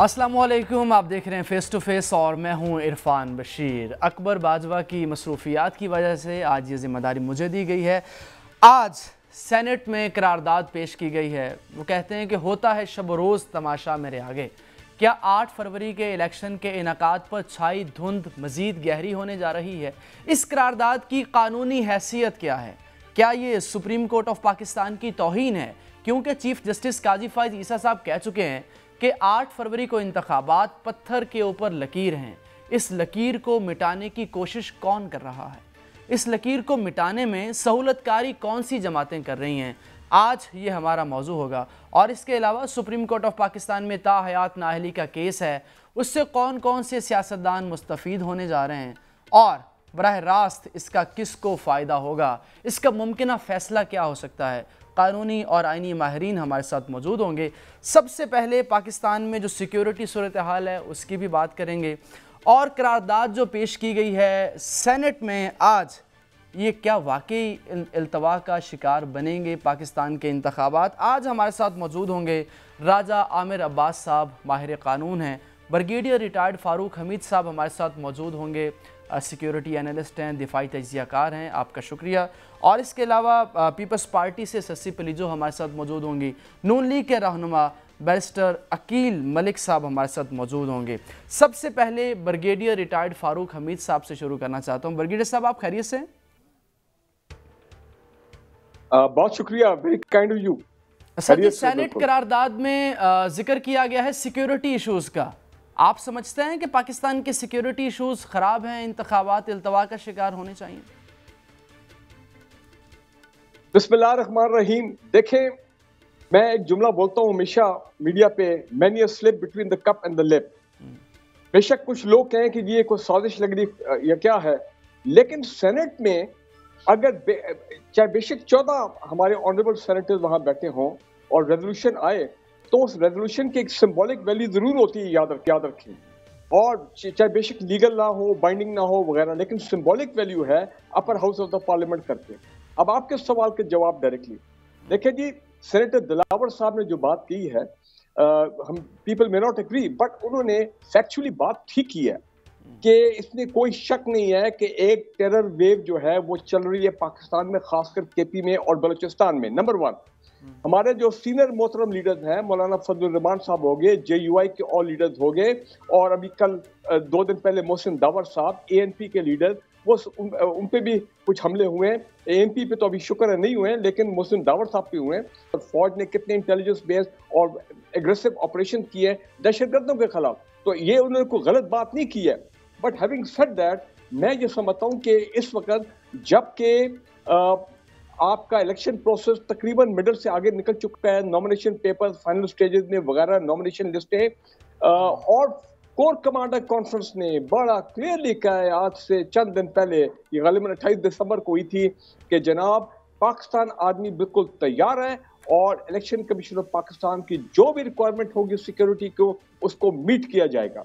अस्सलामुअलैकुम, आप देख रहे हैं फ़ेस टू फेस और मैं हूं इरफान बशीर। अकबर बाजवा की मसरूफियात की वजह से आज ये ज़िम्मेदारी मुझे दी गई है। आज सेनेट में करारदाद पेश की गई है। वो कहते हैं कि होता है शब रोज़ तमाशा मेरे आगे। क्या 8 फरवरी के इलेक्शन के इनकाद पर छाई धुंध मज़ीद गहरी होने जा रही है? इस करारदाद की कानूनी हैसियत क्या है? क्या ये सुप्रीम कोर्ट ऑफ पाकिस्तान की तौहीन है? क्योंकि चीफ जस्टिस काजी फ़ैज़ ईसा साहब कह चुके हैं कि 8 फरवरी को इंतखाबात पत्थर के ऊपर लकीर हैं। इस लकीर को मिटाने की कोशिश कौन कर रहा है? इस लकीर को मिटाने में सहूलतकारी कौन सी जमातें कर रही हैं? आज ये हमारा मौजू होगा। और इसके अलावा सुप्रीम कोर्ट ऑफ पाकिस्तान में ताहयात नाअहली का केस है, उससे कौन कौन से सियासतदान मुस्तफ़ीद होने जा रहे हैं और बराह रास्त इसका किसको फ़ायदा होगा, इसका मुमकिना फ़ैसला क्या हो सकता है। कानूनी और आइनी माहरीन हमारे साथ मौजूद होंगे। सबसे पहले पाकिस्तान में जो सिक्योरिटी सूरत हाल है उसकी भी बात करेंगे और करारदाद जो पेश की गई है सेनेट में आज, ये क्या वाकई अल्तवा का शिकार बनेंगे पाकिस्तान के इंतखाबात? आज हमारे साथ मौजूद होंगे राजा आमिर अब्बास साहब, माहिर कानून हैं। ब्रिगेडियर रिटायर्ड फारूक हमीद साहब हमारे साथ मौजूद होंगे, सिक्योरिटी एनालिस्ट हैं, दिफाई तजियाकार हैं। आपका शुक्रिया। और इसके अलावा पीपल्स पार्टी से सस्सी पलीजो हमारे साथ मौजूद होंगी। नून लीग के रहनुमा बैरिस्टर अकील मलिक साहब हमारे साथ मौजूद होंगे। सबसे पहले ब्रिगेडियर रिटायर्ड फारूक हमीद साहब से शुरू करना चाहता हूं। ब्रिगेडियर साहब, आप खैरियत से? बहुत शुक्रिया, very kind of you. Sir, senate करारदाद में जिक्र किया गया है सिक्योरिटी इशूज़ का। आप समझते हैं कि पाकिस्तान के सिक्योरिटी इशूज खराब हैं, इंतखाबात इल्तवा का शिकार होने चाहिए? बिस्मिल्लाहिर्रहमानिर्रहीम। देखें, मैं एक जुमला बोलता हूं हमेशा मीडिया पे, man you slip between the cup and the lip. बेशक कुछ लोग कहें कि ये कोई साजिश लग रही या क्या है, लेकिन सेनेट में अगर चाहे बेशक 14 हमारे ऑनरेबल सेनेटर्स वहां बैठे हों और रेजोल्यूशन आए, तो उस रेजोल्यूशन की एक सिंबॉलिक वैल्यू जरूर होती है, याद रखें। और चाहे बेशक लीगल ना हो, बाइंडिंग ना हो वगैरह, लेकिन सिंबॉलिक वैल्यू है upper house of the parliament करके। अब आपके सवाल के जवाब डायरेक्टली देखिए जी, सेनेटर दिलावर साहब ने जो बात की है, हम people may not agree, but उन्होंने फैक्चुअली बात ठीक की है कि इसमें कोई शक नहीं है कि एक टेरर वेव जो है वो चल रही है पाकिस्तान में, खासकर केपी में और बलूचिस्तान में। नंबर 1, हमारे जो सीनियर मोहतरम लीडर्स हैं, मौलाना फजल साहब हो गए, JUI के और लीडर्स हो गए, और अभी कल 2 दिन पहले मोहसिन दावर साहब ANP के लीडर, वो उन पे भी कुछ हमले हुए हैं। ANP पे तो अभी शुक्र है नहीं हुए हैं, लेकिन मोहसिन दावर साहब पे हुए हैं। और फौज ने कितने इंटेलिजेंस बेस्ड और एग्रेसिव ऑपरेशन किए हैं दहशतगर्दों के खिलाफ, तो ये उन्होंने कोई गलत बात नहीं की है। बट हैविंग सेड दैट, मैं ये समझता हूँ कि इस वक्त जबकि आपका इलेक्शन प्रोसेस तकरीबन मिडल से आगे निकल चुका है, नॉमिनेशन पेपर्स फाइनल स्टेजेस में वगैरह, नॉमिनेशन लिस्टें, और कोर कमांडर कॉन्फ्रेंस ने बड़ा क्लियरली कहा है आज से चंद दिन पहले, ये गालिबन 28 दिसंबर को हुई थी, कि जनाब पाकिस्तान आर्मी बिल्कुल तैयार है और इलेक्शन कमीशन ऑफ पाकिस्तान की जो भी रिक्वायरमेंट होगी सिक्योरिटी को, उसको मीट किया जाएगा।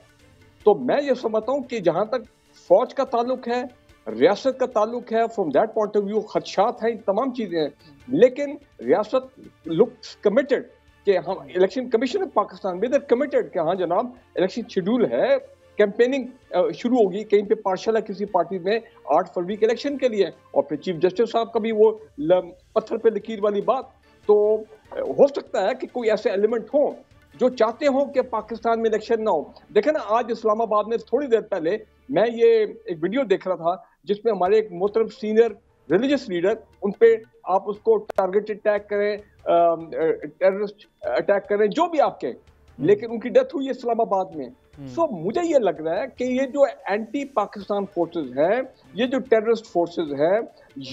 तो मैं ये समझता हूँ कि जहाँ तक फौज का ताल्लुक है, रियासत का ताल्लुक है, from that point of view खदशात हैं, तमाम चीज़ें हैं, लेकिन रियासत लुक्स कमिटेड कि हम इलेक्शन कमीशन ऑफ पाकिस्तान में इधर कमिटेड कि हाँ जनाब इलेक्शन शेड्यूल है, कैंपेनिंग शुरू होगी कहीं पे पाठशाला किसी पार्टी में 8 फरवरी के इलेक्शन के लिए। और फिर चीफ जस्टिस साहब का भी वो पत्थर पे लकीर वाली बात, तो हो सकता है कि कोई ऐसे एलिमेंट हों जो चाहते हो कि पाकिस्तान में इलेक्शन ना हो। देखे ना, आज इस्लामाबाद में थोड़ी देर पहले मैं ये एक वीडियो देख रहा था जिसमें हमारे एक मोहतरम सीनियर रिलीजियस लीडर, उन पे आप उसको टारगेटेड अटैक करें, टेररिस्ट अटैक करें, जो भी आप कहें, लेकिन उनकी डेथ हुई इस्लामाबाद में। सो मुझे ये लग रहा है कि ये जो एंटी पाकिस्तान फोर्सेस हैं, ये जो टेररिस्ट फोर्सेस हैं,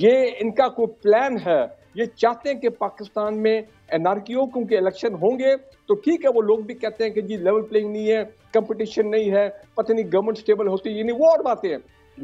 ये इनका कोई प्लान है, ये चाहते हैं कि पाकिस्तान में एनार्की हो, क्योंकि इलेक्शन होंगे तो ठीक है, वो लोग भी कहते हैं कि जी लेवल प्लेइंग नहीं है, कंपटीशन नहीं है, पता नहीं गवर्नमेंट स्टेबल होती है ये नहीं, वो और बातें हैं,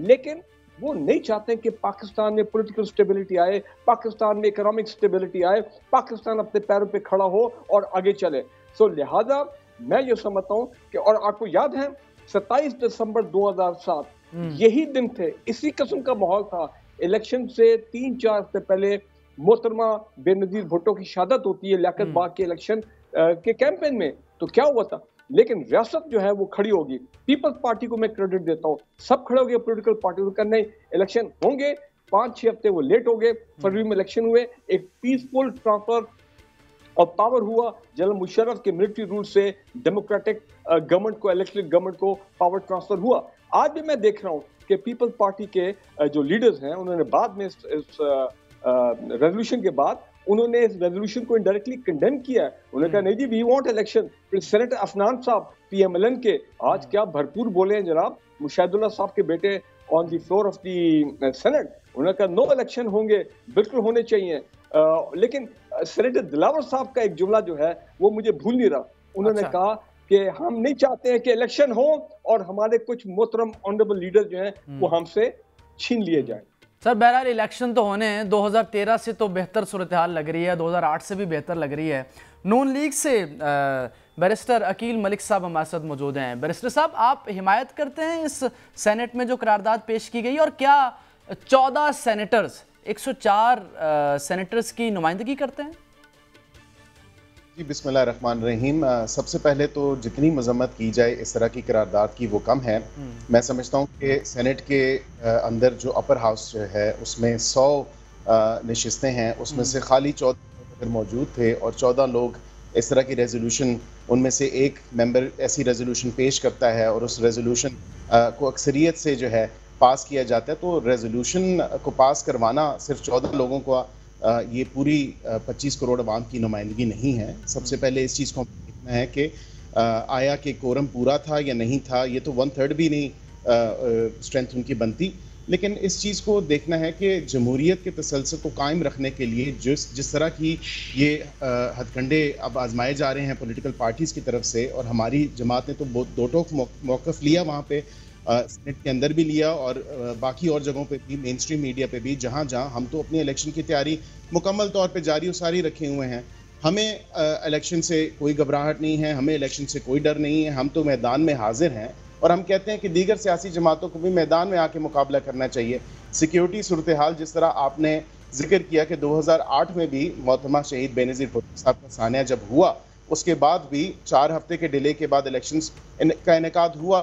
लेकिन वो नहीं चाहते कि पाकिस्तान में पॉलिटिकल स्टेबिलिटी आए, पाकिस्तान में इकोनॉमिक स्टेबिलिटी आए, पाकिस्तान अपने पैरों पे खड़ा हो और आगे चले। सो लिहाजा मैं ये समझता हूँ कि, और आपको याद है 27 दिसंबर 2007 यही दिन थे, इसी किस्म का माहौल था। इलेक्शन से 3-4 हफ्ते पहले मोहतरमा बेनज़ीर भुट्टो की शहादत होती है लियाकत बाग के इलेक्शन के कैंपेन में, तो क्या हुआ था, लेकिन रियासत जो है वो खड़ी होगी। पीपल्स पार्टी को मैं क्रेडिट देता हूँ, सब खड़े हो गए पोलिटिकल पार्टी को, नहीं इलेक्शन होंगे, 5-6 हफ्ते वो लेट हो गए, फरवरी में इलेक्शन हुए, एक पीसफुल ट्रांसफर और पावर हुआ जनरल मुशर्रफ के मिलिट्री रूल से डेमोक्रेटिक गवर्नमेंट को, इलेक्टेड गवर्नमेंट को पावर ट्रांसफर हुआ। आज भी मैं देख रहा हूँ कि पीपल्स पार्टी के जो लीडर्स हैं उन्होंने बाद में इस रेजोल्यूशन के बाद उन्होंने इस रेजोल्यूशन को इनडायरेक्टली कंडेम किया है। उन्होंने कहा नहीं जी वी वांट इलेक्शन। फिर सेनेटर अफनान साहब PMLN के आज क्या भरपूर बोले हैं जनाब, मुशाहिदुल्लाह साहब के बेटे on the floor of the senate, उन्होंने कहा नो इलेक्शन होंगे, बिल्कुल होने चाहिए। लेकिन सेनेटर दिलावर साहब का एक जुमला जो है वो मुझे भूल नहीं रहा, उन्होंने कहा कि हम नहीं चाहते हैं कि इलेक्शन हो और हमारे कुछ मोहतरम ऑनरेबल लीडर जो हैं वो हमसे छीन लिए जाए। सर बहरहाल इलेक्शन तो होने हैं, 2013 से तो बेहतर सूरत हाल लग रही है, 2008 से भी बेहतर लग रही है। नून लीग से बैरिस्टर अकील मलिक साहब हमारे साथ मौजूद हैं। बैरिस्टर साहब, आप हिमायत करते हैं इस सेनेट में जो करारदाद पेश की गई, और क्या 14 सेनेटर्स 104 सेनेटर्स की नुमाइंदगी करते हैं? जी बिस्मिल्लाह रहमान रहीम। सबसे पहले तो जितनी मजम्मत की जाए इस तरह की करारदाद की वो कम है। मैं समझता हूँ कि सेनेट के अंदर जो अपर हाउस जो है उसमें 100 नशिस्तें हैं, उसमें से खाली 14 मौजूद थे और 14 लोग इस तरह की रेजोल्यूशन, उनमें से एक मेंबर ऐसी रेजोल्यूशन पेश करता है और उस रेजोल्यूशन को अक्सरियत से जो है पास किया जाता है। तो रेजोल्यूशन को पास करवाना सिर्फ 14 लोगों को, ये पूरी 25 करोड़ आवाम की नुमाइंदगी नहीं है। सबसे पहले इस चीज़ को देखना है कि आया कि कोरम पूरा था या नहीं था, ये तो 1/3 भी नहीं स्ट्रेंथ उनकी बनती। लेकिन इस चीज़ को देखना है कि जमहूरियत के तसलसल को कायम रखने के लिए जिस तरह की ये हथकंडे अब आजमाए जा रहे हैं पॉलिटिकल पार्टीज़ की तरफ से, और हमारी जमात ने तो बहुत दो टोक मौक़िफ़ लिया वहाँ पे, सेनेट के अंदर भी लिया और बाकी और जगहों पे भी, मेन स्ट्रीम मीडिया पे भी, जहाँ जहाँ हम तो अपनी इलेक्शन की तैयारी मुकम्मल तौर पे जारी और सारी रखे हुए हैं। हमें इलेक्शन से कोई घबराहट नहीं है, हमें इलेक्शन से कोई डर नहीं है, हम तो मैदान में हाजिर हैं। और हम कहते हैं कि दीगर सियासी जमातों को भी मैदान में आके मुकाबला करना चाहिए। सिक्योरिटी सूरत हाल जिस तरह आपने जिक्र किया कि 2008 में भी मोहतरमा शहीद बेनज़ीर भुट्टो साहब का सानिया जब हुआ, उसके बाद भी 4 हफ्ते के डिले के बाद इलेक्शन का इनेकाद हुआ।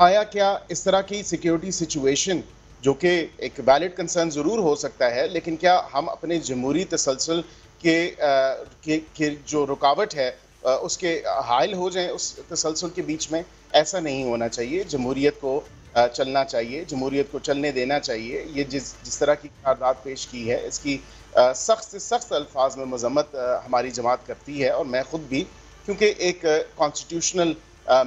आया क्या इस तरह की सिक्योरिटी सिचुएशन जो कि एक वैलिड कंसर्न ज़रूर हो सकता है, लेकिन क्या हम अपने जमहूरी तसलसल के जो रुकावट है उसके हायल हो जाएं उस तसलसल के बीच में? ऐसा नहीं होना चाहिए, जमहूरीत को चलना चाहिए, जमहूरीत को चलने देना चाहिए। ये जिस तरह की करारदाद पेश की है इसकी सख्त से सख्त अल्फाज में मजम्मत हमारी जमात करती है, और मैं ख़ुद भी, क्योंकि एक कॉन्स्टिट्यूशनल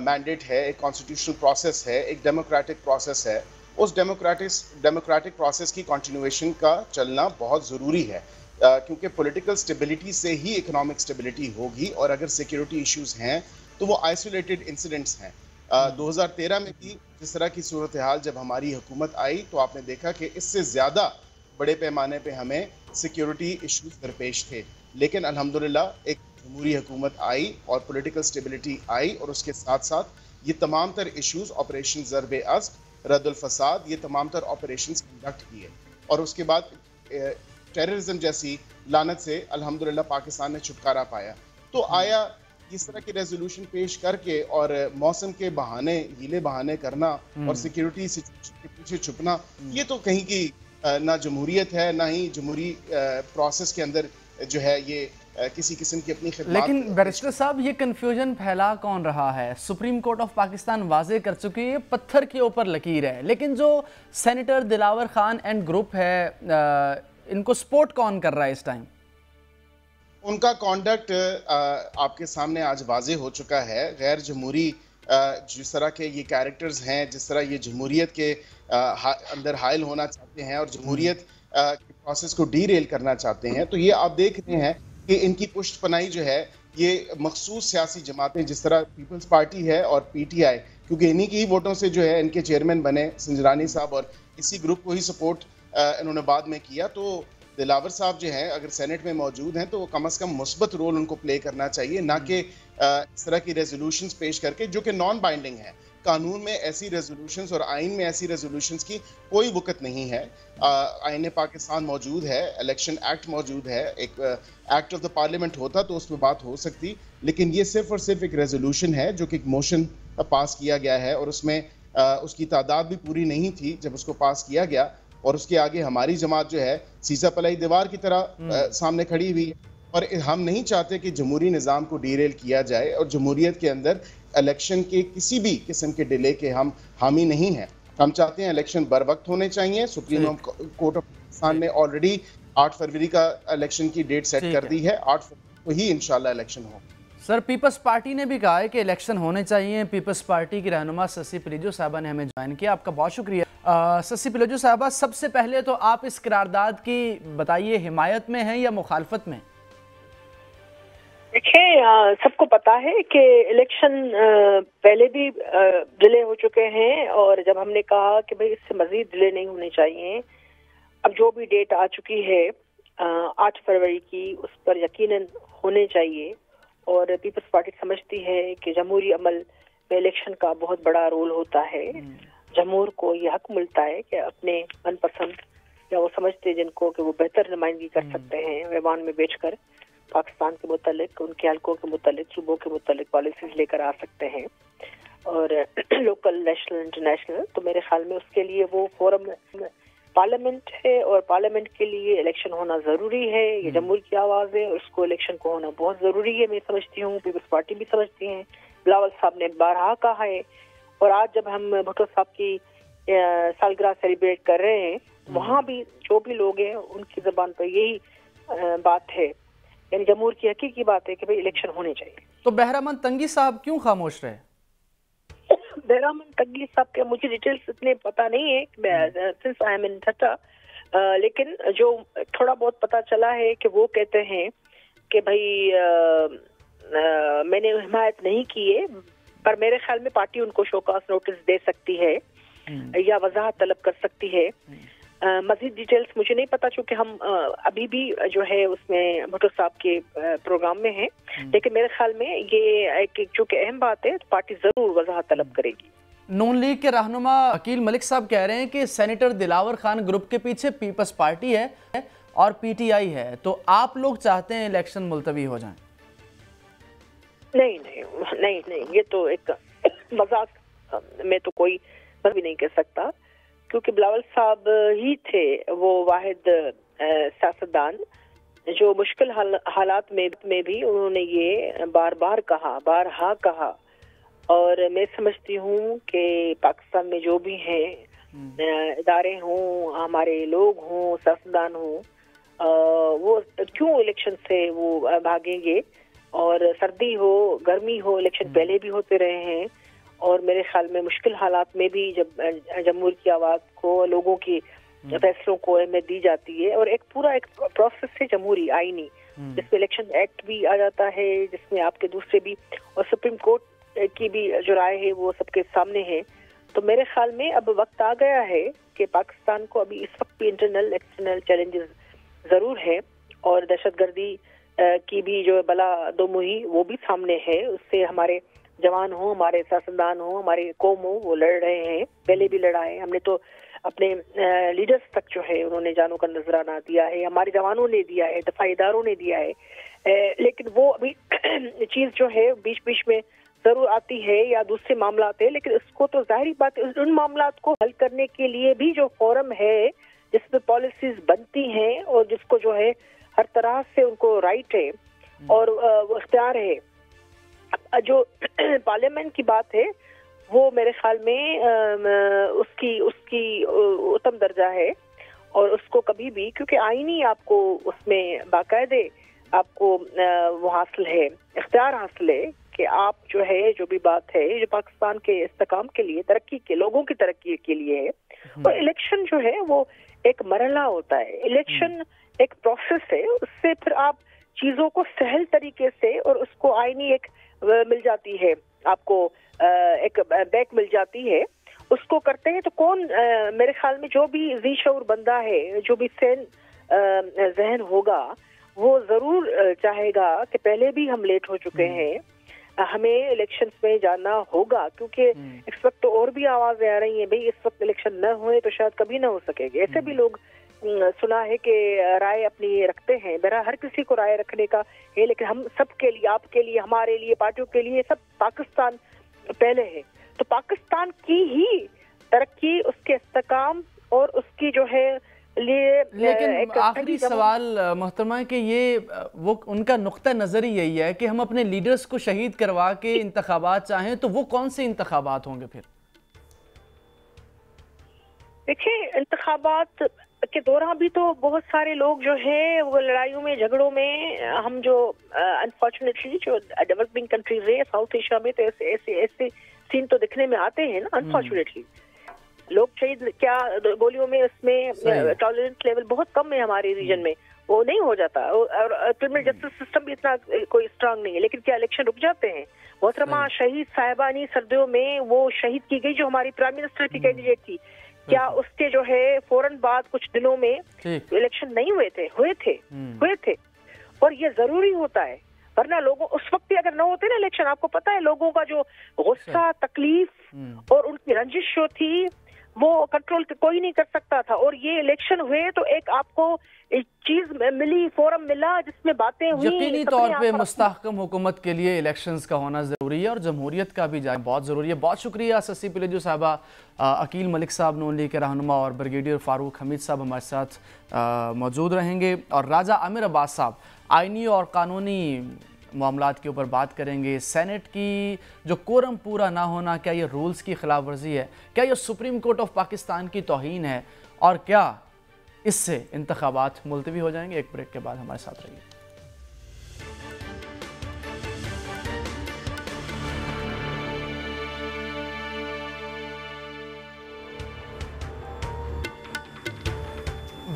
मैंडेट है, एक कॉन्स्टिट्यूशनल प्रोसेस है, एक डेमोक्रेटिक प्रोसेस है, उस डेमोक्रेटिक प्रोसेस की कंटिन्यूएशन का चलना बहुत ज़रूरी है, क्योंकि पॉलिटिकल स्टेबिलिटी से ही इकोनॉमिक स्टेबिलिटी होगी। और अगर सिक्योरिटी इश्यूज हैं तो वो आइसोलेटेड इंसिडेंट्स हैं। 2013 में भी जिस तरह की सूरत हाल जब हमारी हुकूमत आई तो आपने देखा कि इससे ज़्यादा बड़े पैमाने पर हमें सिक्योरिटी इशूज़ दरपेश थे, लेकिन अल्हम्दुलिल्लाह एक जमहूरी हुकूमत आई और पॉलिटिकल स्टेबिलिटी आई, और उसके साथ साथ ये तमाम तर इशूज़, ऑपरेशन ज़रब अस्द, रद्दुल फसाद, ये तमाम तर ऑपरेशन कंडक्ट किए, और उसके बाद टेररिज्म जैसी लानत से अल्हम्दुलिल्लाह पाकिस्तान ने छुटकारा पाया। तो आया इस तरह के रेजोल्यूशन पेश करके और मौसम के बहाने, हीले बहाने करना और सिक्योरिटी सिचुएशन के पीछे छुपना, ये तो कहीं की ना जमहूरियत है ना ही जमहूरी प्रोसेस के अंदर जो है ये किसी किस्म की अपनी खिदमत। लेकिन बैरिस्टर साहब, ये कन्फ्यूजन फैला कौन रहा है? सुप्रीम कोर्ट ऑफ पाकिस्तान वाजे कर चुकी है, पत्थर के ऊपर लकीर है, लेकिन जो senator Dilawar Khan and group है इनको सपोर्ट कौन कर रहा है इस टाइम? उनका कॉन्डक्ट आपके सामने आज वाजे हो चुका है। गैर जमहूरी जिस तरह के ये कैरेक्टर्स हैं, जिस तरह ये जमहूरियत के अंदर हायल होना चाहते हैं और जमहूरियत प्रोसेस को डीरेल करना चाहते हैं, तो ये आप देख रहे हैं कि इनकी पुष्ट पनाई जो है ये मखसूस सियासी जमातें, जिस तरह पीपल्स पार्टी है और PTI, क्योंकि इन्हीं की ही वोटों से जो है इनके चेयरमैन बने संजरानी साहब, और इसी ग्रुप को ही सपोर्ट इन्होंने बाद में किया। तो दिलावर साहब जो हैं अगर सेनेट में मौजूद हैं तो वो कम से कम मुस्बत रोल उनको प्ले करना चाहिए, ना कि इस तरह की रेजोल्यूशंस पेश करके जो कि नॉन बाइंडिंग है। कानून में ऐसी रेजोल्यूशंस और आइन में ऐसी रेजोल्यूशंस की कोई वक़्त नहीं है। आइन पाकिस्तान मौजूद है, इलेक्शन एक्ट मौजूद है, एक एक्ट ऑफ द पार्लियामेंट होता तो उस पर बात हो सकती, लेकिन ये सिर्फ और सिर्फ एक रेजोल्यूशन है जो कि एक मोशन पास किया गया है और उसमें उसकी तादाद भी पूरी नहीं थी जब उसको पास किया गया। और उसके आगे हमारी जमात जो है सीसा पलाई दीवार की तरह सामने खड़ी हुई है और हम नहीं चाहते कि जमहूरी निज़ाम को डीरेल किया जाए और जमहूरीत के अंदर इलेक्शन के किसी भी किस्म के डिले के हम हामी नहीं हैं। हम चाहते हैं इलेक्शन बर वक्त होने चाहिए। सुप्रीम कोर्ट ऑफ पाकिस्तान ने ऑलरेडी 8 फरवरी का इलेक्शन की डेट सेट कर दी है, 8 फरवरी को ही इंशाल्लाह इलेक्शन हो। सर, पीपल्स पार्टी ने भी कहा है कि इलेक्शन होने चाहिए। पीपल्स पार्टी की रहनुमा सस्सी पलिजो साहबा ने हमें ज्वाइन किया, आपका बहुत शुक्रिया। सस्सी पलिजो साहबा, सबसे पहले तो आप इस करारदाद की बताइए हिमायत में हैं या मुखालफत में? देखिए, सबको पता है कि इलेक्शन पहले भी डिले हो चुके हैं और जब हमने कहा कि भाई इससे मज़ीद डिले नहीं होने चाहिए, अब जो भी डेट आ चुकी है 8 फरवरी की, उस पर यकीनन होने चाहिए। और पीपल्स पार्टी समझती है कि जमहूरी अमल में इलेक्शन का बहुत बड़ा रोल होता है। जमहूर को यह हक मिलता है कि अपने मनपसंद या वो समझते जिनको कि वो बेहतर नुमाइंदगी कर सकते हैं, वैवान में बेचकर पाकिस्तान के मुतालिक, उनके हल्कों के मुतालिक, सूबों के मुतालिक पॉलिसीज लेकर आ सकते हैं, और लोकल, नेशनल, इंटरनेशनल। तो मेरे ख्याल में उसके लिए वो फोरम पार्लियामेंट है और पार्लियामेंट के लिए इलेक्शन होना ज़रूरी है। ये जमहूर की आवाज़ है, उसको इलेक्शन को होना बहुत ज़रूरी है। मैं समझती हूँ पीपल्स पार्टी भी समझती है, बिलावल साहब ने बारहा कहा है। और आज जब हम भुट्टो साहब की सालगिरह सेलिब्रेट कर रहे हैं, वहाँ भी जो भी लोग हैं उनकी ज़बान पर यही बात है, यानी जमहूर की हकीकी बात है कि भाई इलेक्शन होने चाहिए। तो बहरामंद तंगी साहब क्यों खामोश रहे? बहरामंद तंगी साहब के मुझे डिटेल्स इतने पता नहीं है सिंस आई एम इन ठट्टा, लेकिन जो थोड़ा बहुत पता चला है कि वो कहते हैं कि भाई मैंने हिमायत नहीं की है, पर मेरे ख्याल में पार्टी उनको शोकास नोटिस दे सकती है या वजाहत तलब कर सकती है। मज़ीद डिटेल्स मुझे नहीं पता चूँकि हम अभी भी जो है उसमें भुट्टो साहब के प्रोग्राम में हैं, लेकिन मेरे ख्याल में ये चूँकि अहम बात है तो पार्टी ज़रूर वजाहत तलब करेगी। नून लीग के रहनुमा अकील मलिक साहब कह रहे हैं कि सेनेटर दिलावर खान ग्रुप के पीछे पीपल्स पार्टी है और PTI है, तो आप लोग चाहते हैं इलेक्शन मुलतवी हो जाए? नहीं नहीं नहीं नहीं, ये तो एक मजाक में तो कोई भी नहीं कह सकता, क्योंकि बिलावल साहब ही थे वो वाहिद सियासतदान जो मुश्किल हालात में भी उन्होंने ये बारहा कहा। और मैं समझती हूँ कि पाकिस्तान में जो भी हैं इदारे हों, हमारे लोग हों, सियासतदान हों, वो क्यों इलेक्शन से वो भागेंगे? और सर्दी हो, गर्मी हो, इलेक्शन पहले भी होते रहे हैं। और मेरे ख्याल में मुश्किल हालात में भी जब जमहूर की आवाज़ को, लोगों की फैसलों को अहमियत दी जाती है, और एक पूरा एक प्रोसेस है जमहूरी आईनी, जिसमें इलेक्शन एक्ट भी आ जाता है, जिसमें आपके दूसरे भी, और सुप्रीम कोर्ट की भी जो राय है वो सबके सामने है। तो मेरे ख्याल में अब वक्त आ गया है कि पाकिस्तान को अभी इस वक्त भी इंटरनल एक्सटर्नल चैलेंजेस ज़रूर है, और दहशतगर्दी की भी जो बला दोमुही वो भी सामने है। उससे हमारे जवान हो, हमारे सियासतदान हो, हमारे कौम हो, वो लड़ रहे हैं, पहले भी लड़ा है। हमने तो अपने लीडर्स तक जो है उन्होंने जानों का नजराना दिया है, हमारे जवानों ने दिया है, दफा इदारों ने दिया है, लेकिन वो अभी चीज़ जो है बीच बीच में ज़रूर आती है या दूसरे मामला आते हैं, लेकिन उसको तो जाहिर बात है उन मामला को हल करने के लिए भी जो फोरम है जिसमें पॉलिसीज बनती हैं और जिसको जो है हर तरह से उनको राइट है और वो इख्तियार है। जो पार्लियामेंट की बात है वो मेरे ख्याल में उसकी उत्तम दर्जा है, और उसको कभी भी, क्योंकि आईनी आपको उसमें बाकायदे आपको वो हासिल है, इख्तियार हासिल है कि आप जो है जो भी बात है जो पाकिस्तान के इस्तेकाम के लिए, तरक्की के, लोगों की तरक्की के लिए है। और इलेक्शन जो है वो एक मरहला होता है, इलेक्शन एक प्रोसेस है, उससे फिर आप चीज़ों को सहल तरीके से, और उसको आईनी एक मिल जाती है, आपको एक बैक मिल जाती है, उसको करते हैं। तो कौन मेरे ख्याल में जो भी जी शऊर बंदा है, जो भी सैन जहन होगा, वो ज़रूर चाहेगा कि पहले भी हम लेट हो चुके हैं, हमें इलेक्शंस में जाना होगा, क्योंकि इस वक्त तो और भी आवाजें आ रही हैं भाई इस वक्त इलेक्शन न हुए तो शायद कभी ना हो सकेंगे। ऐसे भी लोग सुना है कि राय अपनी रखते हैं। मेरा हर किसी को राय रखने का है, लेकिन हम सबके लिए, आपके लिए, हमारे लिए, पार्टियों के लिए, सब पाकिस्तान पहले है। तो पाकिस्तान की ही तरक्की, उसके इस्तेकाम और उसकी जो है लिए। लेकिन आखिरी सवाल मोहतरमा कि ये वो उनका नुक्ता नज़र ही यही है कि हम अपने लीडर्स को शहीद करवा के इंतखाबात चाहें, तो वो कौन से इंतखाबात होंगे? फिर देखिए, इंतखाबात के दौरान भी तो बहुत सारे लोग जो है वो लड़ाइयों में, झगड़ों में, हम जो अनफॉर्चुनेटली जो डेवलपिंग कंट्रीज है साउथ एशिया में, तो ऐसे सीन तो दिखने में आते हैं ना अनफॉर्चुनेटली। लोग शहीद क्या गोलियों में, उसमें टॉलरेंस लेवल बहुत कम है हमारे रीजन में, वो नहीं हो जाता। और क्रिमिनल जस्टिस सिस्टम भी इतना कोई स्ट्रांग नहीं है, लेकिन क्या इलेक्शन रुक जाते हैं? मोहतरमा, शहीद साहिबानी सर्दियों में वो शहीद की गई जो हमारी प्राइम मिनिस्टर की कैंडिडेट थी, क्या उसके जो है फौरन बाद कुछ दिनों में इलेक्शन नहीं हुए थे। और ये जरूरी होता है, वरना लोगों उस वक्त भी अगर न होते ना इलेक्शन, आपको पता है लोगों का जो गुस्सा, तकलीफ और उनकी रंजिश जो थी वो कंट्रोल कोई नहीं कर सकता था। और ये इलेक्शन हुए तो एक आपको एक चीज मिली, फोरम मिला जिसमें बातें हुई। यकीनी तौर पे मुस्तहकम हुकूमत के लिए इलेक्शंस का होना ज़रूरी है और जमहूरियत का भी जाना बहुत ज़रूरी है। बहुत शुक्रिया सस्सी पिलेजो साहबा, अकील मलिक साहब नून लीग के रहनुमा और ब्रिगेडियर फारूक हमीद साहब हमारे साथ मौजूद रहेंगे और राजा आमिर अब्बास साहब आइनी और कानूनी मामलात के ऊपर बात करेंगे। सेनेट की जो कोरम पूरा ना होना, क्या ये रूल्स की खिलाफ वर्जी है? क्या ये सुप्रीम कोर्ट ऑफ पाकिस्तान की तौहीन है? और क्या इससे इंतखाबात मुलतवी हो जाएंगे? एक ब्रेक के बाद हमारे साथ रहिए।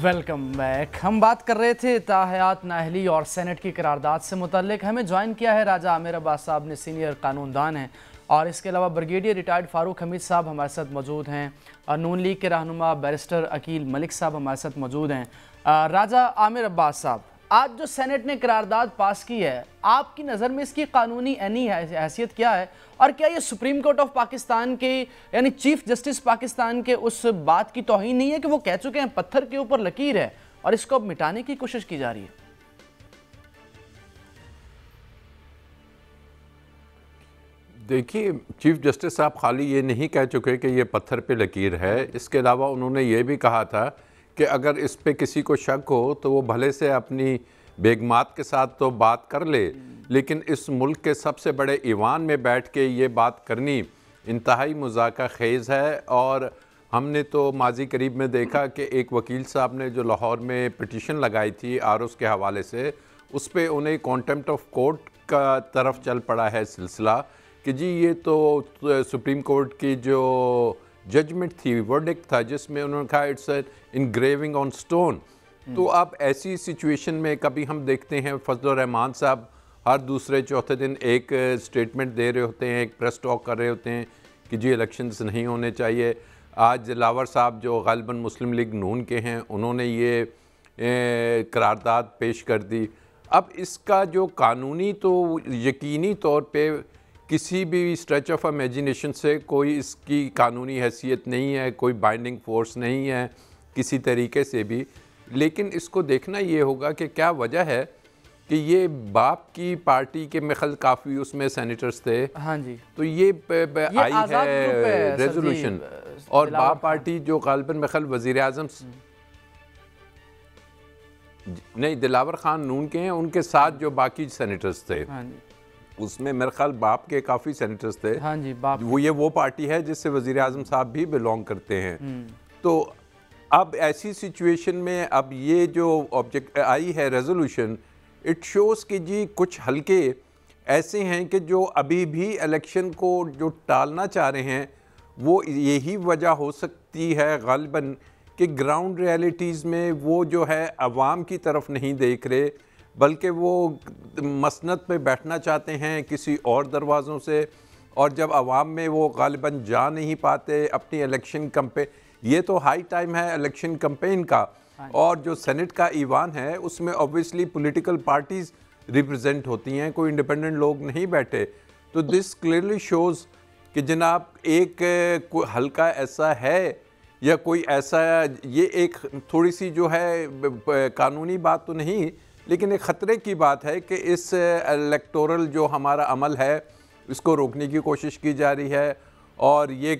Welcome back. हम बात कर रहे थे ताहयात नाहली और सेनेट की करारदाद से मुतल्लिक। हमें ज्वाइन किया है राजा आमिर अब्बास साहब ने, सीनियर कानूनदान हैं, और इसके अलावा ब्रिगेडियर रिटायर्ड फारूक हमीद साहब हमारे साथ मौजूद हैं, नून लीग के रहनुमा बैरिस्टर अकील मलिक साहब हमारे साथ मौजूद हैं। राजा आमिर अब्बास साहब, आज जो सेनेट ने करारदाद पास की है, आपकी नज़र में इसकी कानूनी हैसियत क्या है? और क्या ये सुप्रीम कोर्ट ऑफ पाकिस्तान के यानी चीफ जस्टिस पाकिस्तान के उस बात की तौहीन नहीं है कि वो कह चुके हैं पत्थर के ऊपर लकीर है और इसको अब मिटाने की कोशिश की जा रही है? देखिए, चीफ जस्टिस साहब खाली ये नहीं कह चुके कि ये पत्थर पे लकीर है, इसके अलावा उन्होंने ये भी कहा था कि अगर इस पे किसी को शक हो तो वो भले से अपनी बेगमात के साथ तो बात कर ले, लेकिन इस मुल्क के सबसे बड़े ईवान में बैठ के ये बात करनी इंतहाई मजाका खेज़ है। और हमने तो माजी करीब में देखा कि एक वकील साहब ने जो लाहौर में पिटिशन लगाई थी आरओस के हवाले से, उस पर उन्हें कॉन्टेम्प्ट ऑफ कोर्ट का तरफ चल पड़ा है सिलसिला कि जी ये तो सुप्रीम कोर्ट की जो जजमेंट थी, वर्डिक्ट था, जिसमें उन्होंने कहा it's an engraving on stone. तो आप ऐसी सिचुएशन में कभी हम देखते हैं फजल रहमान साहब हर दूसरे चौथे दिन एक स्टेटमेंट दे रहे होते हैं, एक प्रेस टॉक कर रहे होते हैं कि जी इलेक्शंस नहीं होने चाहिए। आज दिलावर साहब जो ग़ालिबन मुस्लिम लीग नून के हैं, उन्होंने ये करारदाद पेश कर दी। अब इसका जो कानूनी तो यकीनी तौर पर किसी भी स्ट्रेच ऑफ इमेजिनेशन से कोई इसकी कानूनी हैसियत नहीं है, कोई बाइंडिंग फोर्स नहीं है किसी तरीके से भी। लेकिन इसको देखना ये होगा कि क्या वजह है कि ये बाप की पार्टी के मिखल काफ़ी उसमें सेनेटर्स थे, हाँ जी, तो ये आई है रेजोल्यूशन और बाप पार्टी जो ग़ालिबन मिखल वज़ीर आज़म नहीं दिलावर खान नून के हैं, उनके साथ जो बाकी सेनेटर्स थे, हाँ जी, उसमें मेरे ख्याल बाप के काफ़ी सेनेटर्स थे, हाँ जी, बाप वो पार्टी है जिससे वज़ीर आज़म साहब भी बिलोंग करते हैं। तो अब ऐसी सिचुएशन में अब ये जो ऑब्जेक्ट आई है रेजोल्यूशन, इट शोज़ कि जी कुछ हलके ऐसे हैं कि जो अभी भी इलेक्शन को जो टालना चाह रहे हैं, वो यही वजह हो सकती है ग़ालिबन कि ग्राउंड रियलिटीज़ में वो जो है आवाम की तरफ नहीं देख रहे, बल्कि वो मसनद पे बैठना चाहते हैं किसी और दरवाज़ों से। और जब आवाम में वो ग़ालिबन जा नहीं पाते अपनी इलेक्शन कम्पे, ये तो हाई टाइम है इलेक्शन कम्पेन का, और जो सेनेट का ईवान है उसमें ऑब्वियसली पॉलिटिकल पार्टीज़ रिप्रेजेंट होती हैं, कोई इंडिपेंडेंट लोग नहीं बैठे। तो दिस क्लियरली शोज़ कि जनाब एक हल्का ऐसा है या कोई ऐसा, ये एक थोड़ी सी जो है कानूनी बात तो नहीं लेकिन एक ख़तरे की बात है कि इस इलेक्टोरल जो हमारा अमल है इसको रोकने की कोशिश की जा रही है। और ये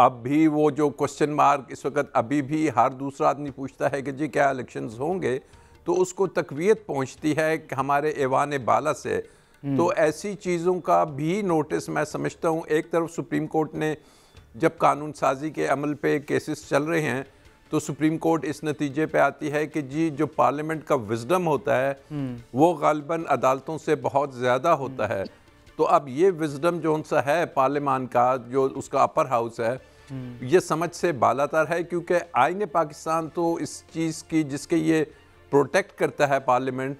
अब भी वो जो क्वेश्चन मार्क इस वक्त अभी भी हर दूसरा आदमी पूछता है कि जी क्या इलेक्शंस होंगे, तो उसको तकवीयत पहुंचती है कि हमारे एवान बाला से। तो ऐसी चीज़ों का भी नोटिस मैं समझता हूँ, एक तरफ सुप्रीम कोर्ट ने जब कानून साजी के अमल पे केसेस चल रहे हैं तो सुप्रीम कोर्ट इस नतीजे पे आती है कि जी जो पार्लियामेंट का विजडम होता है वो गालिबन अदालतों से बहुत ज़्यादा होता है। तो अब ये विजडम जो सा है पार्लियामान का, जो उसका अपर हाउस है, ये समझ से बालातर है क्योंकि आईन पाकिस्तान तो इस चीज़ की जिसके ये प्रोटेक्ट करता है पार्लियामेंट,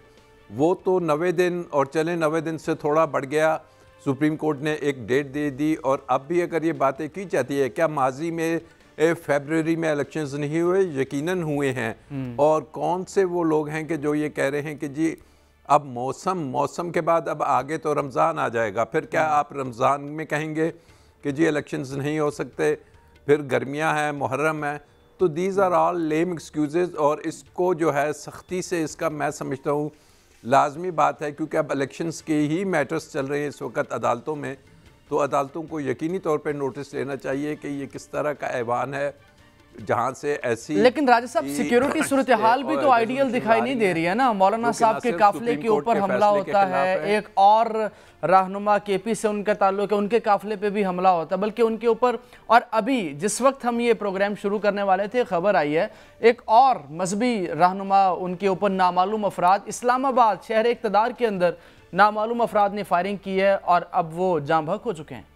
वो तो 90 दिन और चले 90 दिन से थोड़ा बढ़ गया, सुप्रीम कोर्ट ने एक डेट दे दी। और अब भी अगर ये बातें की जाती है, क्या माजी में फरवरी में इलेक्शंस नहीं हुए? यकीनन हुए हैं। और कौन से वो लोग हैं कि जो ये कह रहे हैं कि जी अब मौसम के बाद अब आगे तो रमज़ान आ जाएगा, फिर क्या आप रमज़ान में कहेंगे कि जी इलेक्शंस नहीं हो सकते, फिर गर्मियाँ हैं, मुहर्रम है। तो these are all lame excuses, और इसको जो है सख्ती से, इसका मैं समझता हूँ लाजमी बात है क्योंकि अब इलेक्शंस के ही मैटर्स चल रहे हैं इस वक्त अदालतों में, तो अदालतों को यकीनी तौर पर नोटिस लेना चाहिए कि ये किस तरह का ऐवान है जहाँ से ऐसी। लेकिन राजा साहब, सिक्योरिटी सूरत हाल भी तो आइडियल दिखाई नहीं दे रही है ना। मौलाना साहब के काफिले के ऊपर हमला होता है, एक और रहनुमा केपी से उनका ताल्लुक है, उनके काफिले पे भी हमला होता है, बल्कि उनके ऊपर। और अभी जिस वक्त हम ये प्रोग्राम शुरू करने वाले थे, खबर आई है एक और मजहबी रहनुमा, उनके ऊपर नामालूम अफराद, इस्लामाबाद शहर इक़्तिदार के अंदर नामालूम अफराद ने फायरिंग की है और अब वो जाम बहक हो चुके हैं।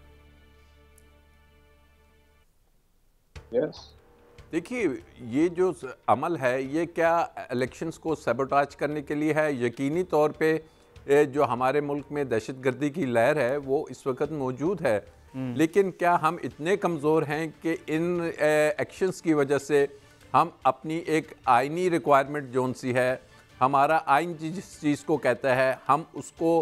देखिए ये जो अमल है ये क्या इलेक्शंस को सैबोटाज करने के लिए है? यकीनी तौर पे जो हमारे मुल्क में दहशतगर्दी की लहर है वो इस वक्त मौजूद है, लेकिन क्या हम इतने कमज़ोर हैं कि इन एक्शंस की वजह से हम अपनी एक आइनी रिक्वायरमेंट जोन सी है, हमारा आइन जिस चीज़ को कहता है हम उसको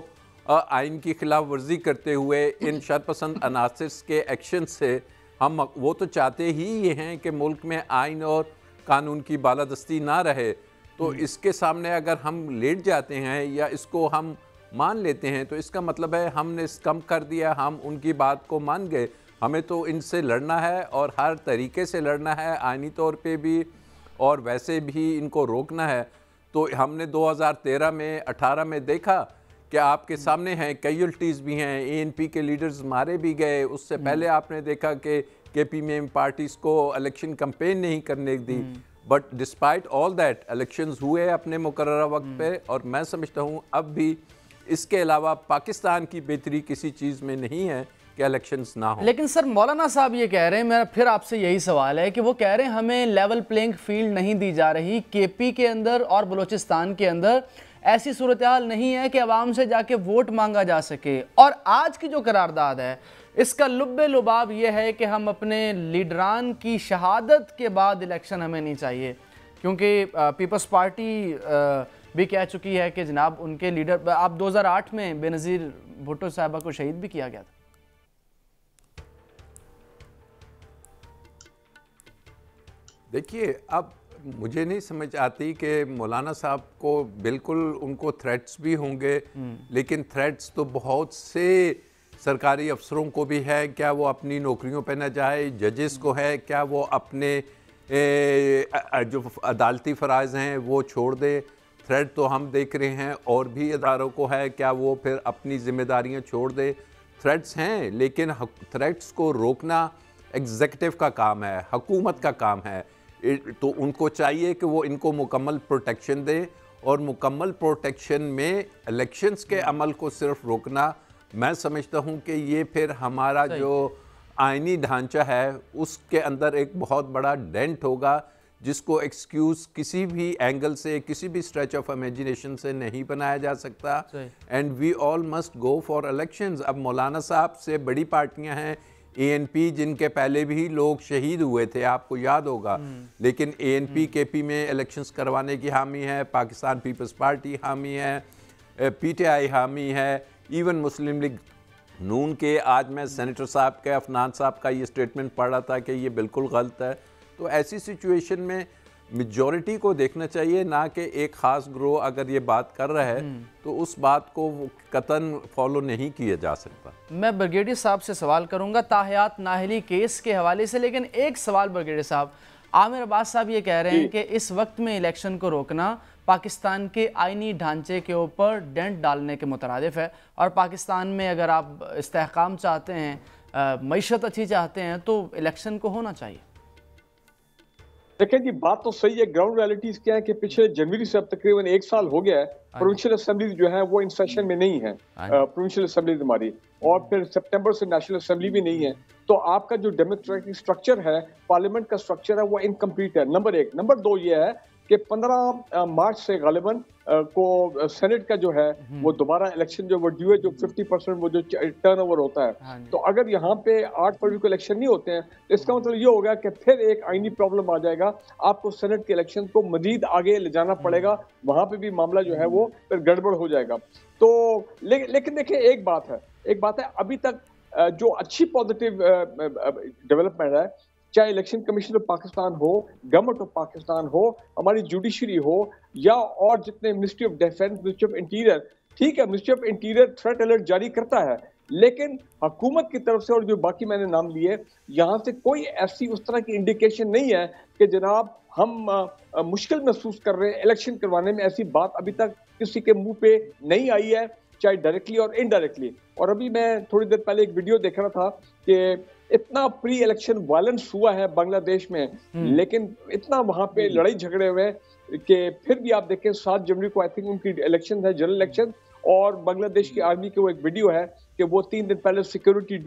आइन की खिलाफ वर्जी करते हुए इन शरपसंद अनासिर्स के एक्शन से हम वो तो चाहते ही ये हैं कि मुल्क में आइन और कानून की बालादस्ती ना रहे। तो इसके सामने अगर हम लेट जाते हैं या इसको हम मान लेते हैं तो इसका मतलब है हमने कम कर दिया, हम उनकी बात को मान गए। हमें तो इनसे लड़ना है और हर तरीके से लड़ना है, आइनी तौर पे भी और वैसे भी इनको रोकना है। तो हमने 2013 में 18 में देखा कि आपके सामने हैं, कैजुअल्टीज़ भी हैं, एएनपी के लीडर्स मारे भी गए। उससे पहले आपने देखा कि केपी में पार्टीज़ को इलेक्शन कैंपेन नहीं करने दी, but despite all that elections हुए अपने मुकर्रर वक्त पे। और मैं समझता हूँ अब भी इसके अलावा पाकिस्तान की बेहतरी किसी चीज़ में नहीं है कि इलेक्शंस ना हो। लेकिन सर मौलाना साहब ये कह रहे हैं, मेरा फिर आपसे यही सवाल है कि वो कह रहे हैं हमें लेवल प्लेइंग फील्ड नहीं दी जा रही केपी के अंदर और बलूचिस्तान के अंदर, ऐसी सूरत हाल नहीं है कि आवाम से जाके वोट मांगा जा सके। और आज की जो करारदाद है इसका लुब्बे लुबाब ये है कि हम अपने लीडरान की शहादत के बाद इलेक्शन हमें नहीं चाहिए, क्योंकि पीपल्स पार्टी भी कह चुकी है कि जनाब उनके लीडर, आप 2008 में बेनज़ीर भुट्टो साहबा को शहीद भी किया गया था। देखिए अब मुझे नहीं समझ आती कि मौलाना साहब को बिल्कुल उनको थ्रेट्स भी होंगे, लेकिन थ्रेट्स तो बहुत से सरकारी अफसरों को भी है। क्या वो अपनी नौकरियों पे ना जाए? जजेस को है, क्या वो अपने जो अदालती फ़राइज़ हैं वो छोड़ दे? थ्रेट तो हम देख रहे हैं और भी इदारों को है, क्या वो फिर अपनी जिम्मेदारियां छोड़ दे? थ्रेट्स हैं, लेकिन थ्रेट्स को रोकना एग्जेक्टिव का काम है, हकूमत का काम है। तो उनको चाहिए कि वो इनको मुकम्मल प्रोटेक्शन दें, और मुकम्मल प्रोटेक्शन में इलेक्शंस के अमल को सिर्फ रोकना, मैं समझता हूं कि ये फिर हमारा जो आइनी ढांचा है उसके अंदर एक बहुत बड़ा डेंट होगा, जिसको एक्सक्यूज़ किसी भी एंगल से, किसी भी स्ट्रेच ऑफ इमेजिनेशन से नहीं बनाया जा सकता। And we all must go for elections. अब मौलाना साहब से बड़ी पार्टियाँ हैं, एएनपी जिनके पहले भी लोग शहीद हुए थे, आपको याद होगा, लेकिन एएनपी केपी में इलेक्शंस करवाने की हामी है, पाकिस्तान पीपल्स पार्टी हामी है, पीटीआई हामी है, इवन मुस्लिम लीग नून के। आज मैं सेनेटर साहब का, अफनान साहब का ये स्टेटमेंट पढ़ रहा था कि ये बिल्कुल गलत है। तो ऐसी सिचुएशन में मेजॉरिटी को देखना चाहिए, ना कि एक ख़ास ग्रोह अगर ये बात कर रहा है तो उस बात को कतन फॉलो नहीं किया जा सकता। मैं ब्रिगेडियर साहब से सवाल करूंगा ताहयात नाहली केस के हवाले से, लेकिन एक सवाल ब्रिगेडियर साहब, आमिर अब्बास साहब ये कह रहे हैं कि इस वक्त में इलेक्शन को रोकना पाकिस्तान के आइनी ढांचे के ऊपर डेंट डालने के मुतरादिफ है, और पाकिस्तान में अगर आप इस्तेहकाम चाहते हैं, मईशत अच्छी चाहते हैं, तो इलेक्शन को होना चाहिए। देखिए जी, बात तो सही है, ग्राउंड रियलिटीज़ क्या है कि पिछले जनवरी से अब तकरीबन 1 साल हो गया है, प्रोविंशियल असेंबलीज जो है वो इन सेशन में नहीं है, प्रोविंशियल असेंबलीज हमारी, और फिर सितंबर से नेशनल असेंबली भी नहीं है। तो आपका जो डेमोक्रेटिक स्ट्रक्चर है, पार्लियामेंट का स्ट्रक्चर है, वो इनकम्प्लीट है, नंबर एक। नंबर दो ये है कि 15 मार्च से गालिबन को सेनेट का जो है वो दोबारा इलेक्शन जो वो ड्यू है, जो 50% वो जो टर्नओवर होता है। तो अगर यहाँ पे 8 फरवरी को इलेक्शन नहीं होते हैं तो इसका मतलब ये होगा कि फिर एक आईनी प्रॉब्लम आ जाएगा, आपको सेनेट के इलेक्शन को मजीद आगे ले जाना पड़ेगा, वहाँ पे भी मामला जो है वो फिर गड़बड़ हो जाएगा। तो लेकिन देखिए एक बात है, अभी तक जो अच्छी पॉजिटिव डेवलपमेंट है, चाहे इलेक्शन कमीशन ऑफ पाकिस्तान हो, गवर्नमेंट ऑफ पाकिस्तान हो, हमारी जुडिशरी हो, या और जितने ministry of defence, ministry of interior, ठीक है ministry of interior threat alert जारी करता है, लेकिन हुकूमत की तरफ से और जो बाकी मैंने नाम लिए, यहाँ से कोई ऐसी उस तरह की इंडिकेशन नहीं है कि जनाब हम मुश्किल महसूस कर रहे हैं इलेक्शन करवाने में। ऐसी बात अभी तक किसी के मुँह पे नहीं आई है, चाहे डायरेक्टली और इनडायरेक्टली। और अभी मैं थोड़ी देर पहले एक वीडियो देख रहा था कि इतना प्री इलेक्शन वायलेंस हुआ है बांग्लादेश में, लेकिन इतना वहां पे लड़ाई झगड़े हुए कि फिर भी आप देखें 7 जनवरी को आई थिंक उनकी इलेक्शन है, जनरल इलेक्शन, और बांग्लादेश की आर्मी के वो एक वीडियो है कि वो 3 दिन पहले सिक्योरिटी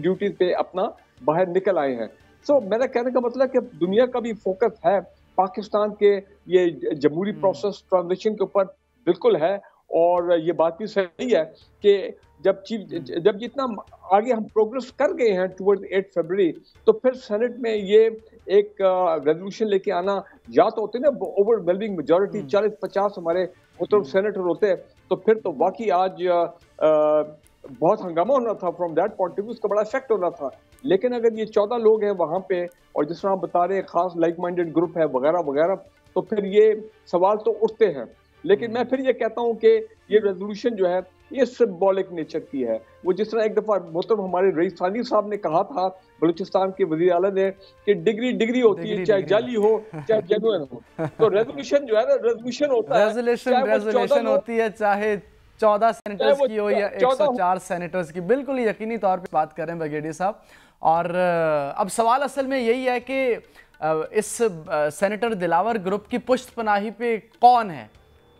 ड्यूटी पे अपना बाहर निकल आए हैं। सो मेरा कहने का मतलब कि दुनिया का भी फोकस है पाकिस्तान के ये जमहूरी प्रोसेस ट्रांजिशन के ऊपर, बिल्कुल है। और ये बात भी सही है कि जब जितना आगे हम प्रोग्रेस कर गए हैं टुवर्ड 8 फरवरी, तो फिर सेनेट में ये एक रेजोल्यूशन लेके आना, या तो होते ना ओवरवेलमिंग मेजोरिटी 40-50 हमारे मतलब सेनेटर होते, तो फिर तो वाकई आज बहुत हंगामा होना था from that point of view, उसका बड़ा इफेक्ट होना था। लेकिन अगर ये 14 लोग हैं वहाँ पे, और जिस तरह आप बता रहे हैं खास लाइक माइंडेड ग्रुप है वगैरह वगैरह, तो फिर ये सवाल तो उठते हैं। लेकिन मैं फिर ये कहता हूँ कि ये रेजोल्यूशन जो है ये सिंबॉलिक नेचर की है। वो जिस तरह एक दफ़ा मोहतरम हमारे रईस थानी साहब ने कहा था, बलूचिस्तान के वज़ीर आला ने, कि डिग्री होती है, चाहे जाली हो चाहे जेन्युइन हो। तो रेजोल्यूशन जो है ना, रेजोल्यूशन होता है, रेजोल्यूशन होती है, चाहे 14 सेनेटर्स की हो या 104 सेनेटर्स की। बिल्कुल यकीनी तौर पर बात करें ब्रिगेडियर साहब। और अब सवाल असल में यही है कि इस सेनेटर दिलावर ग्रुप की पुश्त पनाही पे कौन है,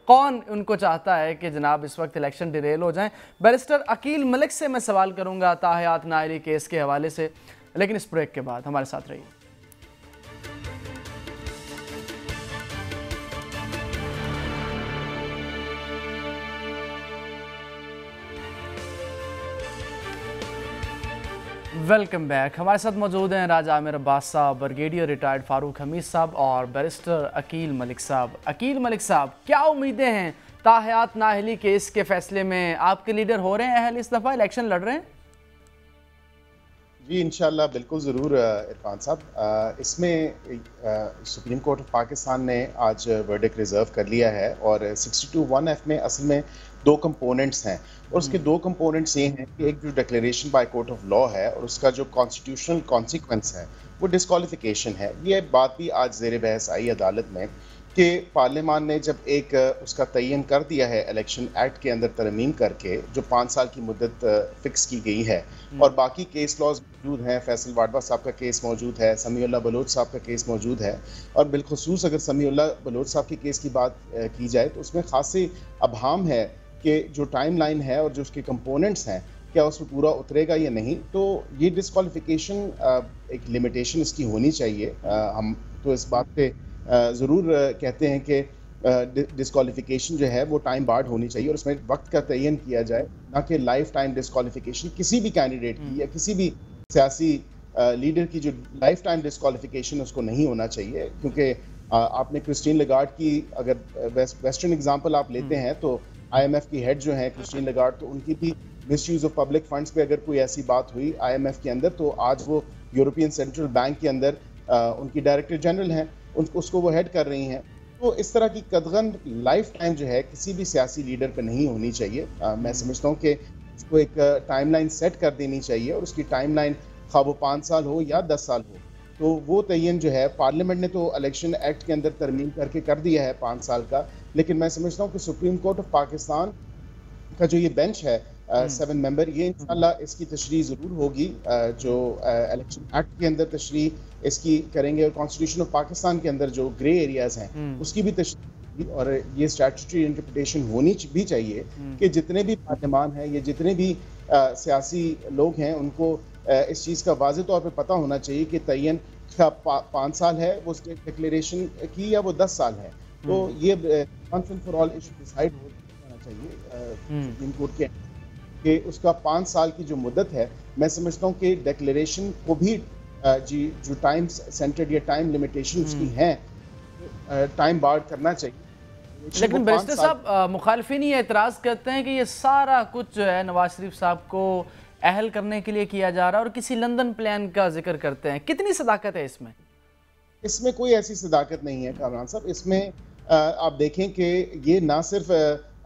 कौन उनको चाहता है कि जनाब इस वक्त इलेक्शन डिरेल हो जाएं। बैरिस्टर अकील मलिक से मैं सवाल करूंगा ताहयात नाहली केस के हवाले से, लेकिन इस ब्रेक के बाद हमारे साथ रहिए। Welcome back. हमारे साथ मौजूद हैं राजा आमिर अब्बास साहब, ब्रिगेडियर रिटायर्ड फारूक हमीद साहब और बैरिस्टर अकील मलिक साहब। अकील मलिक साहब, क्या उम्मीदें हैं ताहयात नाहली केस के फैसले में? आपके लीडर हो रहे हैं अहल इस दफ़ा इलेक्शन लड़ रहे हैं? जी इंशाल्लाह, बिल्कुल ज़रूर इरफान साहब। इसमें सुप्रीम कोर्ट ऑफ पाकिस्तान ने आज वर्डिक्ट रिज़र्व कर लिया है, और 62(1)F में असल में 2 कंपोनेंट्स हैं, और उसके 2 कंपोनेंट्स ये हैं कि एक जो declaration by court of law है, और उसका जो कॉन्स्टिट्यूशनल कॉन्सिक्वेंस है वो डिस्क्वालिफिकेशन है। ये बात भी आज ज़ेरे बहस आई अदालत में कि पार्लियामान ने जब एक उसका तयन कर दिया है इलेक्शन एक्ट के अंदर तरमीम करके, जो 5 साल की मुद्दत फिक्स की गई है, और बाकी केस लॉज मौजूद हैं, फैसल वाडवा साहब का केस मौजूद है, समी उल्लाह बलोच साहब का केस मौजूद है, और बिलखसूस अगर समी उल्लाह बलोच साहब के केस की बात की जाए तो उसमें खासी अभाम है कि जो टाइम लाइन है और जो उसके कंपोनेंट्स हैं क्या उसमें पूरा उतरेगा या नहीं। तो ये डिस्क्वालिफिकेशन एक लिमिटेशन इसकी होनी चाहिए। हम तो इस बात पे ज़रूर कहते हैं कि डिस्क्वालिफिकेशन जो है वो टाइम बार्ड होनी चाहिए, और उसमें वक्त का तयन किया जाए, ना कि लाइफ टाइम डिस्क्वालिफिकेशन किसी भी कैंडिडेट की या किसी भी सियासी लीडर की। जो लाइफ टाइम डिस्क्वालिफिकेशन उसको नहीं होना चाहिए, क्योंकि आपने क्रिस्टीन लगार्ड की अगर वेस्टर्न एग्जाम्पल आप लेते हैं तो IMF की हेड जो हैं क्रिस्टीन लगार्ड, तो उनकी भी मिसयूज़ ऑफ पब्लिक फंड्स पे अगर कोई ऐसी बात हुई आईएमएफ के अंदर, तो आज वो यूरोपियन सेंट्रल बैंक के अंदर उनकी डायरेक्टर जनरल हैं, उसको वो हेड कर रही हैं। तो इस तरह की कदगन लाइफ टाइम जो है किसी भी सियासी लीडर पे नहीं होनी चाहिए। मैं समझता हूँ कि उसको एक टाइमलाइन सेट कर देनी चाहिए, और उसकी टाइमलाइन खा वो 5 साल हो या 10 साल हो, तो वो तयन जो है पार्लियामेंट ने तो इलेक्शन एक्ट के अंदर तरमीम करके कर दिया है 5 साल का। लेकिन मैं समझता हूँ कि सुप्रीम कोर्ट ऑफ पाकिस्तान का जो ये बेंच है 7 मेंबर, ये इंशाल्लाह इसकी तशरीह ज़रूर होगी, जो इलेक्शन एक्ट के अंदर तशरीह इसकी करेंगे, और कॉन्स्टिट्यूशन ऑफ पाकिस्तान के अंदर जो ग्रे एरियाज हैं उसकी भी तशरीह, और ये स्टैट्यूटरी इंटरप्रिटेशन होनी भी चाहिए कि जितने भी पार्लियामान हैं या जितने भी सियासी लोग हैं उनको इस चीज़ का वाज़े तौर पर पता होना चाहिए कि तयन क्या 5 साल है वो स्टेट डिक्लेरेशन की या वो 10 साल है। तो ये once and for all issue decide होना चाहिए सुप्रीम कोर्ट के कि उसका 5 साल की जो मुद्दत है। मैं समझता हूँ कि डिक्लेरेशन को भी जो टाइम सेंटर्ड या टाइम लिमिटेशन उसकी हैं टाइम बार करना चाहिए। लेकिन बैरिस्टर साहब मुखालफिन ये एतराज़ करते हैं कि ये सारा कुछ जो है नवाज शरीफ साहब को अहल करने के लिए किया जा रहा है, और किसी लंदन प्लान का जिक्र करते हैं। कितनी सदाकत है इसमें? इसमें कोई ऐसी सदाकत नहीं है कामरान साहब। इसमें आप देखें कि ये ना सिर्फ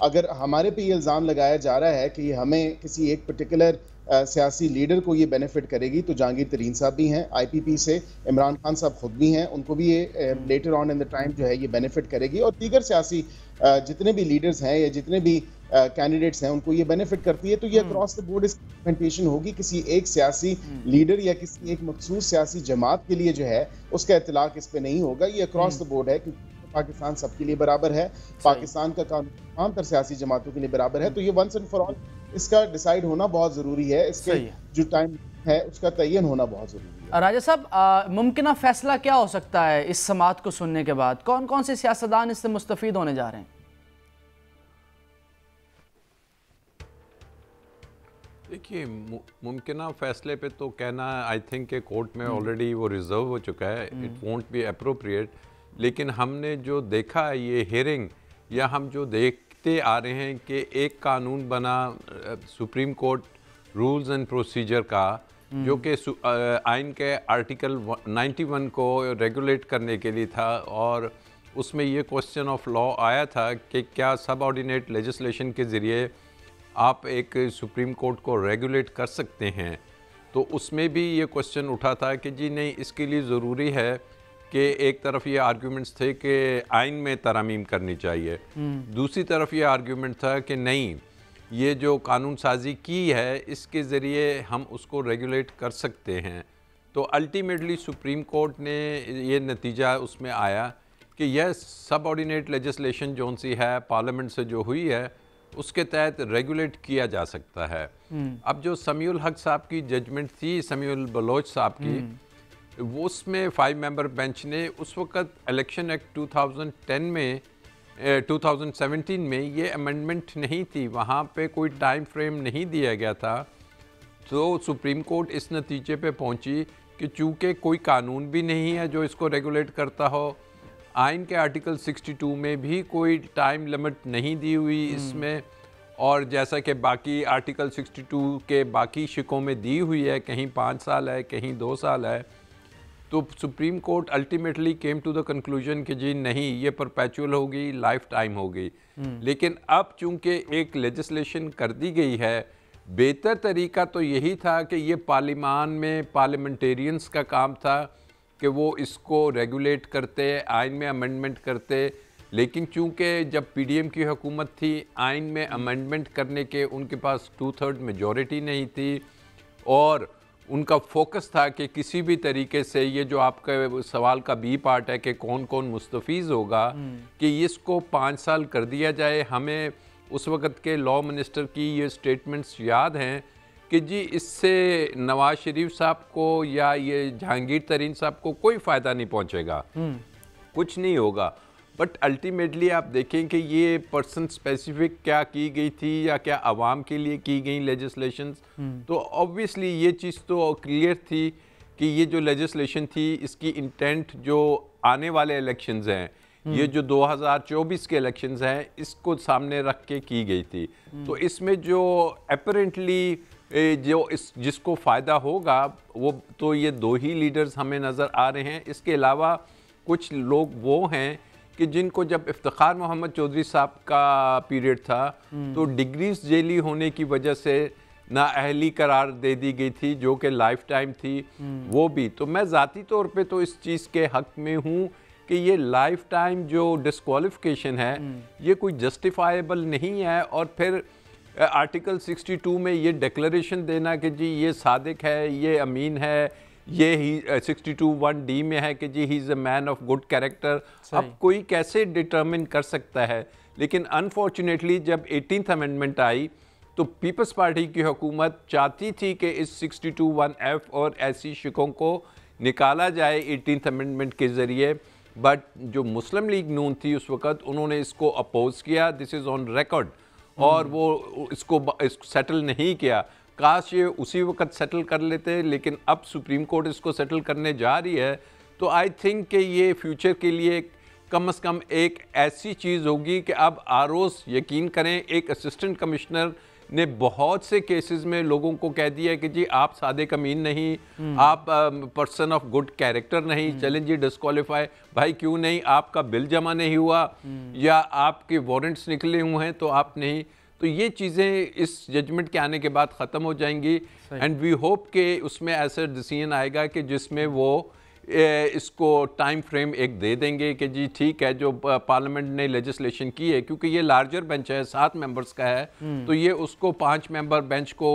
अगर हमारे पे ये इल्ज़ाम लगाया जा रहा है कि हमें किसी एक पर्टिकुलर सियासी लीडर को ये बेनिफिट करेगी, तो जहांगीर तरीन साहब भी हैं आईपीपी से, इमरान खान साहब खुद भी हैं, उनको भी ये letter on in the time जो है ये बेनिफिट करेगी, और दीगर सियासी जितने भी लीडर्स हैं या जितने भी कैंडिडेट्स हैं उनको ये बेनिफिट करती है। तो ये अक्रॉस द बोर्ड इम्प्लीमेंटेशन होगी, किसी एक सियासी लीडर या किसी एक मखसूस सियासी जमात के लिए जो है उसका इतलाक इस पर नहीं होगा। ये अक्रॉस द बोर्ड है कि पाकिस्तान सबके लिए बराबर है, पाकिस्तान का काम तमाम तरह सियासी जमातों के लिए बराबर है। तो ये वंस एंड फॉर ऑल इसका डिसाइड होना बहुत ज़रूरी है, इसके जो टाइम है उसका तयन होना बहुत ज़रूरी है। राजा साहब, मुमकिन फैसला क्या हो सकता है इस समात को सुनने के बाद? कौन कौन से सियासतदान इससे मुस्तफ़ीद होने जा रहे हैं? देखिए, मुमकिन फैसले पे तो कहना आई थिंक के कोर्ट में ऑलरेडी वो रिजर्व हो चुका है, इट वॉन्ट बी अप्रोप्रिएट। लेकिन हमने जो देखा है ये हेयरिंग, या हम जो देखते आ रहे हैं कि एक कानून बना supreme court rules and procedure का, जो कि आइन के आर्टिकल 91 को रेगुलेट करने के लिए था, और उसमें ये क्वेश्चन ऑफ लॉ आया था कि क्या सब ऑर्डिनेट लेजिस्लेशन के ज़रिए आप एक सुप्रीम कोर्ट को रेगुलेट कर सकते हैं। तो उसमें भी ये क्वेश्चन उठा था कि जी नहीं, इसके लिए ज़रूरी है कि एक तरफ ये आर्ग्यूमेंट्स थे कि आइन में तरामीम करनी चाहिए, दूसरी तरफ ये आर्ग्यूमेंट था कि नहीं, ये जो कानून साजी की है इसके ज़रिए हम उसको रेगुलेट कर सकते हैं। तो अल्टीमेटली सुप्रीम कोर्ट ने ये नतीजा उसमें आया कि यह सब ऑर्डिनेट लेजिस्लेशन जो सी है पार्लियामेंट से जो हुई है उसके तहत रेगुलेट किया जा सकता है। अब जो समी उल हक साहब की जजमेंट थी, समी उल्लाह बलोच साहब की, वो उसमें 5 मेंबर बेंच ने उस वक़्त इलेक्शन एक्ट 2010 में 2017 में ये अमेंडमेंट नहीं थी, वहाँ पे कोई टाइम फ्रेम नहीं दिया गया था। तो सुप्रीम कोर्ट इस नतीजे पे पहुँची कि चूँकि कोई कानून भी नहीं है जो इसको रेगुलेट करता हो, आइन के आर्टिकल 62 में भी कोई टाइम लिमिट नहीं दी हुई इसमें, और जैसा कि बाकी आर्टिकल 62 के बाकी शिकों में दी हुई है, कहीं 5 साल है, कहीं 2 साल है। तो supreme court ultimately came to the conclusion कि जी नहीं, ये परपेचुअल होगी, लाइफ टाइम होगी। लेकिन अब चूंकि एक लेजिस्लेशन कर दी गई है, बेहतर तरीका तो यही था कि ये पार्लियामान में पार्लियामेंटेरियंस का काम था कि वो इसको रेगुलेट करते, आइन में अमेंडमेंट करते। लेकिन चूंकि जब पीडीएम की हुकूमत थी, आइन में अमेंडमेंट करने के उनके पास 2/3 मेजॉरिटी नहीं थी, और उनका फोकस था कि किसी भी तरीके से ये जो आपका सवाल का बी पार्ट है कि कौन कौन मुस्तफ़ीज़ होगा, कि इसको 5 साल कर दिया जाए। हमें उस वक़्त के लॉ मिनिस्टर की ये स्टेटमेंट्स याद हैं कि जी इससे नवाज शरीफ साहब को या ये जहांगीर तरीन साहब को कोई फ़ायदा नहीं पहुंचेगा, कुछ नहीं होगा। बट अल्टीमेटली आप देखें कि ये पर्सन स्पेसिफिक क्या की गई थी या क्या आवाम के लिए की गई लेजिस्लेशंस, तो ऑब्वियसली ये चीज़ तो क्लियर थी कि ये जो लेजिस्लेशन थी इसकी इंटेंट जो आने वाले इलेक्शंस हैं ये जो 2024 के इलेक्शंस हैं इसको सामने रख के की गई थी। तो इसमें जो अपरेंटली जो इस जिसको फ़ायदा होगा वो तो ये दो ही लीडर्स हमें नज़र आ रहे हैं। इसके अलावा कुछ लोग वो हैं कि जिनको जब इफ्तिखार मोहम्मद चौधरी साहब का पीरियड था तो डिग्रीज जेली होने की वजह से नाअहली करार दे दी गई थी जो कि लाइफ टाइम थी, वो भी। तो मैं ज़ाती तौर पे तो इस चीज़ के हक़ में हूँ कि ये लाइफ टाइम जो डिस्क्वालिफिकेशन है ये कोई जस्टिफाइबल नहीं है। और फिर आर्टिकल 62 में ये डिक्लेरेशन देना कि जी ये सादिक है, ये अमीन है, ये ही 62(1)D में है कि जी he is a man of good character, अब कोई कैसे डिटर्मिन कर सकता है। लेकिन अनफॉर्चुनेटली जब 18th अमेंडमेंट आई तो पीपल्स पार्टी की हुकूमत चाहती थी कि इस 62(1)F और ऐसी शिकों को निकाला जाए 18th अमेंडमेंट के ज़रिए, बट जो मुस्लिम लीग नून थी उस वक़्त उन्होंने इसको अपोज़ किया, दिस इज़ ऑन रिकॉर्ड, और वो इसको सेटल नहीं किया। काश ये उसी वक़्त सेटल कर लेते, लेकिन अब सुप्रीम कोर्ट इसको सेटल करने जा रही है। तो आई थिंक कि ये फ्यूचर के लिए कम से कम एक ऐसी चीज़ होगी कि अब आरओस यकीन करें, एक असिस्टेंट कमिश्नर ने बहुत से केसेस में लोगों को कह दिया कि जी आप सादिक अमीन नहीं, आप पर्सन ऑफ गुड कैरेक्टर नहीं, चलें जी डिस्क्वालीफाई, भाई क्यों नहीं, आपका बिल जमा नहीं हुआ या आपके वारंट्स निकले हुए हैं तो आप नहीं। तो ये चीज़ें इस जजमेंट के आने के बाद ख़त्म हो जाएंगी एंड वी होप कि उसमें ऐसा डिसीजन आएगा कि जिसमें वो इसको टाइम फ्रेम एक दे देंगे कि जी ठीक है जो पार्लियामेंट ने लेजिस्लेशन की है, क्योंकि ये लार्जर बेंच है 7 मेंबर्स का है, तो ये उसको 5 मेंबर बेंच को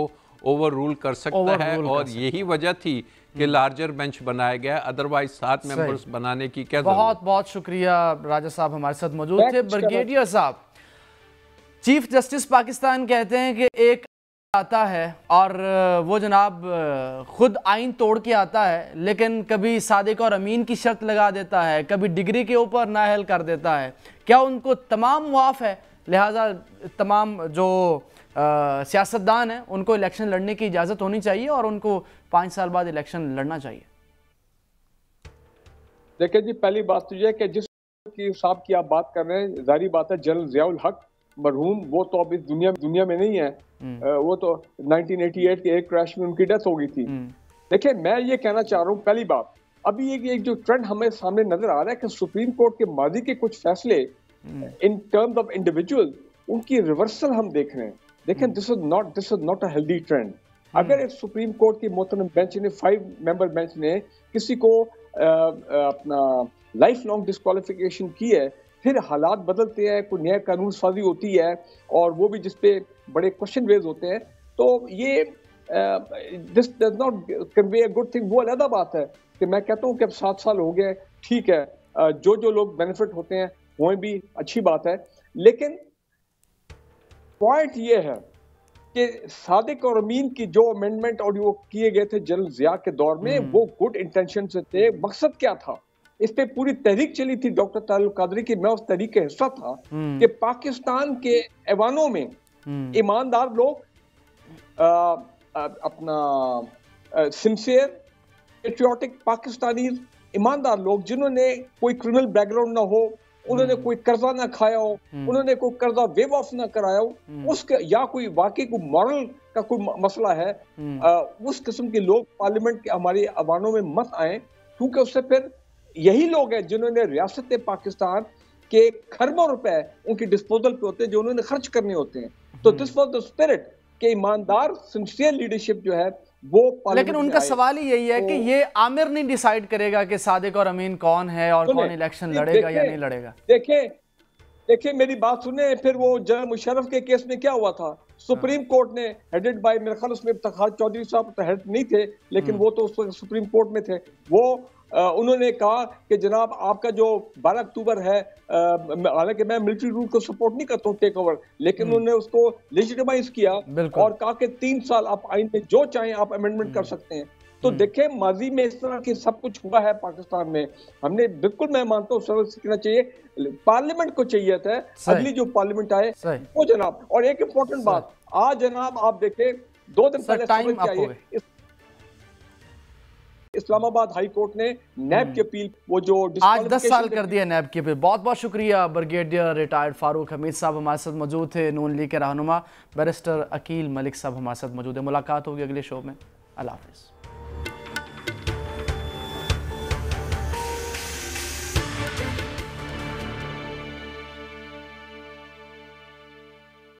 ओवर रूल कर सकता है। और यही वजह थी कि लार्जर बेंच बनाया गया, अदरवाइज 7 मेंबर्स बनाने की क्या। बहुत बहुत शुक्रिया राजा साहब हमारे साथ मौजूद थे। ब्रिगेडियर साहब, चीफ जस्टिस पाकिस्तान कहते हैं कि एक आता है और वो जनाब खुद आइन तोड़ के आता है, लेकिन कभी सादिक और अमीन की शर्त लगा देता है, कभी डिग्री के ऊपर नाअहल कर देता है, क्या उनको तमाम मुआफ़ है, लिहाजा तमाम जो सियासतदान हैं उनको इलेक्शन लड़ने की इजाज़त होनी चाहिए और उनको 5 साल बाद इलेक्शन लड़ना चाहिए? देखिए जी, पहली बात तो यह कि जिस साहब की आप बात कर रहे हैं, जारी बात है जनरल ज़ियाउल हक मरहूम, वो तो अब इस दुनिया में नहीं है, वो तो 1988 के एक क्रैश में उनकी डेथ हो गई थी। देखिए मैं ये कहना चाह रहा हूँ, पहली बात अभी एक जो ट्रेंड हमें सामने नजर आ रहा है कि सुप्रीम कोर्ट के माजी के कुछ फैसले इन टर्म्स ऑफ इंडिविजुअल उनकी रिवर्सल हम देख रहे हैं। देखें this is not a healthy trend. अगर सुप्रीम कोर्ट की मोहतरम बेंच ने 5 मेंबर बेंच ने किसी को अपना लाइफ लॉन्ग डिस्क्वालिफिकेशन की है, फिर हालात बदलते हैं, कोई नया कानून साजी होती है और वो भी जिसपे बड़े क्वेश्चन रेज होते हैं, तो ये this does not convey a good thing. वो अलहदा बात है कि मैं कहता हूँ कि अब 7 साल हो गए, ठीक है, जो जो लोग बेनिफिट होते हैं वो भी अच्छी बात है, लेकिन पॉइंट ये है कि सादिक और अमीन की जो अमेंडमेंट और वो किए गए थे जनरल जिया के दौर में, वो गुड इंटेंशन से थे, मकसद क्या था, इस पे पूरी तहरीक चली थी डॉक्टर ताहिर उल कादरी की, मैं उस तहरीक का हिस्सा था कि पाकिस्तान के ऐवानों में ईमानदार लोग अपना सिंसियर पेट्रियोटिक पाकिस्तानी ईमानदार लोग जिन्होंने कोई क्रिमिनल बैकग्राउंड ना हो, उन्होंने कोई कर्जा ना खाया हो, उन्होंने कोई कर्जा वेव ऑफ ना कराया हो, उसके या कोई वाकई कोई मॉरल का कोई मसला है, उस किस्म के लोग पार्लियामेंट के हमारे ऐवानों में मत आए, क्योंकि उससे फिर यही लोग हैं जिन्होंने रियासत पाकिस्तान के खरबों रुपए उनकी डिस्पोजल पे होते हैं जो उन्होंने खर्च करने होते हैं। तो दिस वाज द स्पिरिट के ईमानदार सिंसियर लीडरशिप जो है वो। लेकिन उनका सवाल ही यही है कि ये आमिर नहीं डिसाइड करेगा कि सादिक और अमीन कौन है और कौन इलेक्शन लड़ेगा या नहीं लड़ेगा। देखिए मेरी बात सुने, फिर वो जनरल मुशर्रफ के केस में क्या हुआ था, सुप्रीम कोर्ट ने हेडेड बाय, मेरे ख्याल उसमें इफ्तिखार चौधरी साहब हेड नहीं थे लेकिन वो तो उस वक्त सुप्रीम कोर्ट में थे, वो उन्होंने कहा कि जनाब आपका जो 12 अक्टूबर है, हालांकि मैं मिलिट्री रूल को सपोर्ट नहीं करता हूँ टेक ओवर, लेकिन उन्होंने उसको लेजिटिमाइज किया और कहा कि 3 साल आप आइन में जो चाहें आप अमेंडमेंट कर सकते हैं। तो देखें माजी में इस तरह की सब कुछ हुआ है पाकिस्तान में, हमने बिल्कुल मैं मानता हूँ सबक सीखना चाहिए, पार्लियामेंट को चाहिए था अगली जो पार्लियामेंट आए वो जनाब। और एक इम्पोर्टेंट बात आज जनाब आप देखें 2 दिन पहले इस्लामाबाद हाई कोर्ट ने नैब की अपील वो जो आज 10 साल कर दिया नैब की अपील। बहुत बहुत शुक्रिया ब्रिगेडियर रिटायर्ड फारूक हमीद साहब हमारे साथ मौजूद थे, नून लीग के रहनुमा बैरिस्टर अकील मलिक साहब हमारे साथ मौजूद है। मुलाकात होगी अगले शो में, अल्लाह हाफिज़।